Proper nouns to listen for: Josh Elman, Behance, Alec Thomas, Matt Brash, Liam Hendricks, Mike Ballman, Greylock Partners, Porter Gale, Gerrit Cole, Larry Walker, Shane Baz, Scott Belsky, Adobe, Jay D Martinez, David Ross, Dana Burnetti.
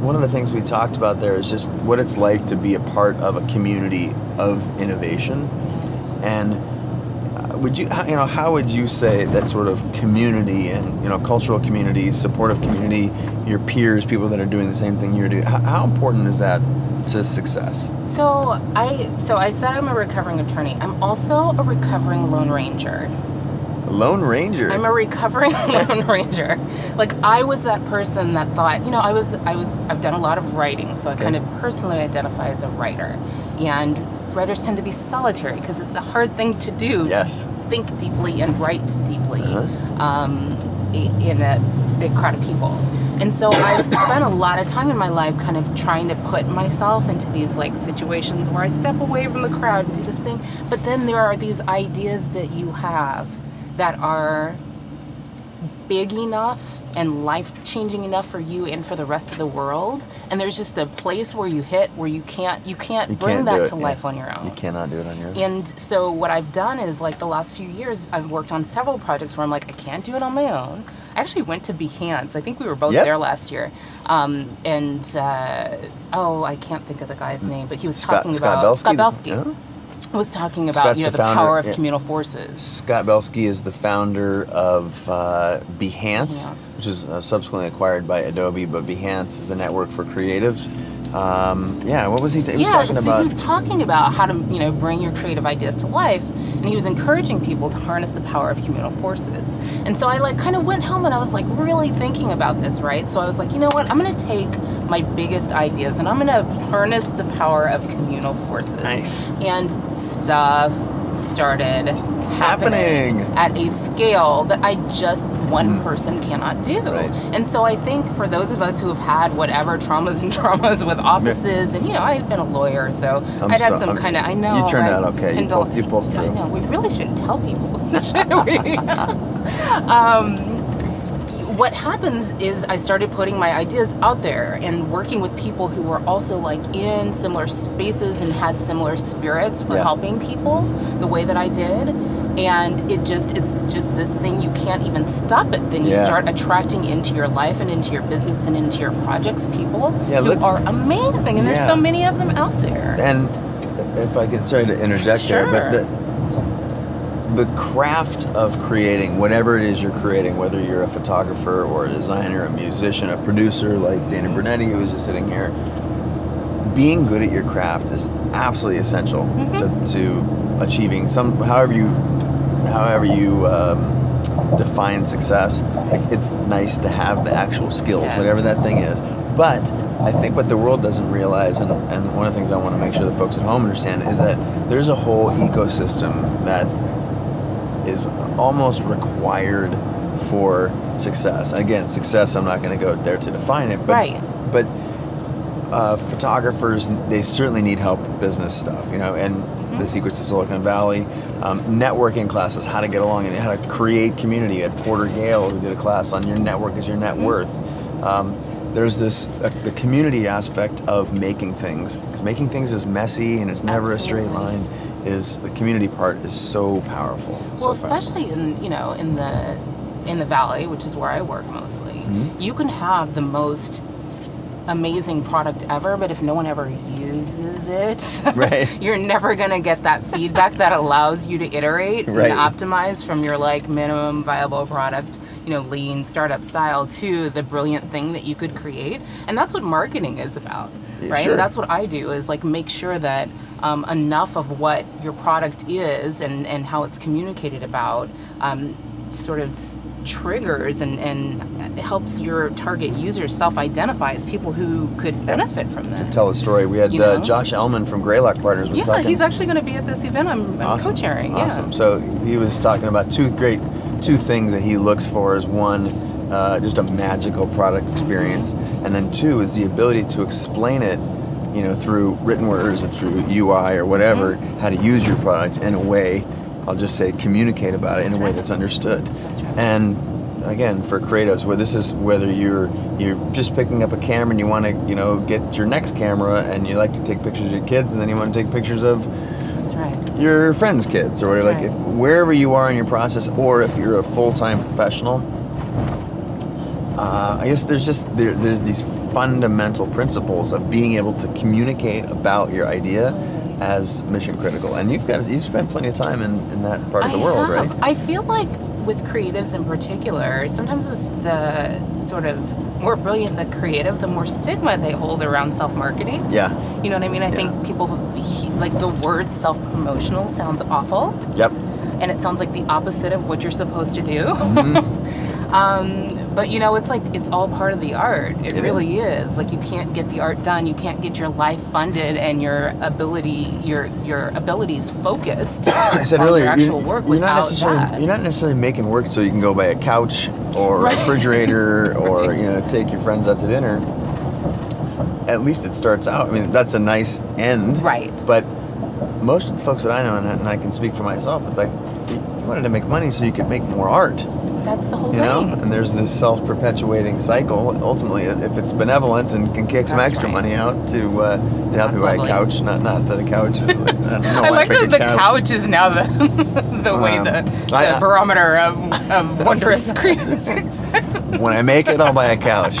One of the things we talked about there is just what it's like to be a part of a community of innovation. Yes. And how would you say that sort of community and cultural community, supportive community, your peers, people that are doing the same thing you're doing, how important is that to success? So I said I'm a recovering attorney. I'm also a recovering Lone Ranger. Lone Ranger. I'm a recovering Lone Ranger. Like, I was that person that thought, I've done a lot of writing, so I kind of personally identify as a writer. And writers tend to be solitary because it's a hard thing to do. Yes. To think deeply and write deeply in a big crowd of people. And so I've spent a lot of time in my life kind of trying to put myself into these situations where I step away from the crowd and do this thing. But then there are these ideas that you have that are big enough and life-changing enough for you and for the rest of the world, and there's just a place where you hit where you can't bring that to life on your own. You cannot do it on your own. And so what I've done is, the last few years, I've worked on several projects where I'm like, I can't do it on my own. I actually went to Behance. I think we were both there last year. I can't think of the guy's name, but he was talking about Scott Belsky. Scott Belsky. Was talking about the power of communal forces. Scott Belsky is the founder of Behance, which is subsequently acquired by Adobe, but Behance is a network for creatives. What was he? He was talking about how to bring your creative ideas to life, and he was encouraging people to harness the power of communal forces. And so I kind of went home and I was really thinking about this, right? So I was like, you know what? I'm going to take my biggest ideas and I'm going to harness the power of communal forces. Nice. And stuff started happening at a scale that one person cannot do. Right. And so I think for those of us who have had whatever traumas with offices, and I had been a lawyer, so I know. You turned out okay. You pulled through. I know, we really shouldn't tell people, should we? What happens is I started putting my ideas out there and working with people who were also in similar spaces and had similar spirits for helping people the way that I did. And it's just this thing you can't even stop it. Then you start attracting into your life and into your business and into your projects people who are amazing. And there's so many of them out there. And if I could, sorry to interject there, but the craft of creating, whatever it is you're creating, whether you're a photographer or a designer, a musician, a producer like Dana Burnetti, who was just sitting here, being good at your craft is absolutely essential to achieving however you define success. It's nice to have the actual skills, whatever that thing is. But I think what the world doesn't realize, and one of the things I want to make sure the folks at home understand, is that there's a whole ecosystem that is almost required for success. Again, success, I'm not going to go there to define it, but photographers, they certainly need help with business stuff, and the secrets of Silicon Valley, networking classes, how to get along and how to create community. At Porter Gale, who did a class on your network is your net worth. There's this the community aspect of making things, because making things is messy and it's never a straight line. Is the community part is so powerful. Well, especially in the Valley, which is where I work mostly, you can have the most amazing product ever, but if no one ever uses it, you're never going to get that feedback that allows you to iterate and optimize from your minimum viable product, lean startup style, to the brilliant thing that you could create. And that's what marketing is about, right? Sure. That's what I do, is make sure that enough of what your product is and how it's communicated about sort of triggers and helps your target users self-identify as people who could benefit from this. To tell a story, we had Josh Elman from Greylock Partners was talking. Yeah, he's actually going to be at this event. I'm awesome. Co-chairing. Awesome. Yeah. So he was talking about two things that he looks for is one, just a magical product experience, and then two is the ability to explain it through written words or through UI or whatever, how to use your product in a way, I'll just say communicate about it in a way that's understood. That's right. And again, for creatives, where this is whether you're just picking up a camera and you want to get your next camera and you like to take pictures of your kids and then you want to take pictures of your friends' kids or whatever, if wherever you are in your process, or if you're a full-time professional, I guess there's these fundamental principles of being able to communicate about your idea as mission critical. And you've spent plenty of time in that part of the world, right? I feel like with creatives in particular, sometimes the sort of more brilliant the creative, the more stigma they hold around self-marketing. Yeah. You know what I mean? I think people, like the word self-promotional sounds awful. Yep. And it sounds like the opposite of what you're supposed to do. Mm-hmm. But you know, it's like, it's all part of the art. It really is. Like, you can't get the art done, you can't get your life funded and your ability, your abilities focused on your actual work without that. You're not necessarily making work so you can go buy a couch or a refrigerator or, you know, take your friends out to dinner. At least it starts out. I mean, that's a nice end. Right. But most of the folks that I know, and I can speak for myself, it's like, you wanted to make money so you could make more art. That's the whole thing. And there's this self-perpetuating cycle. Ultimately, if it's benevolent and can kick some extra money out to help you buy a couch, not that a couch is like, I don't know. I like that the couch is now the way the barometer of wondrous creative success. When I make it, I'll buy a couch.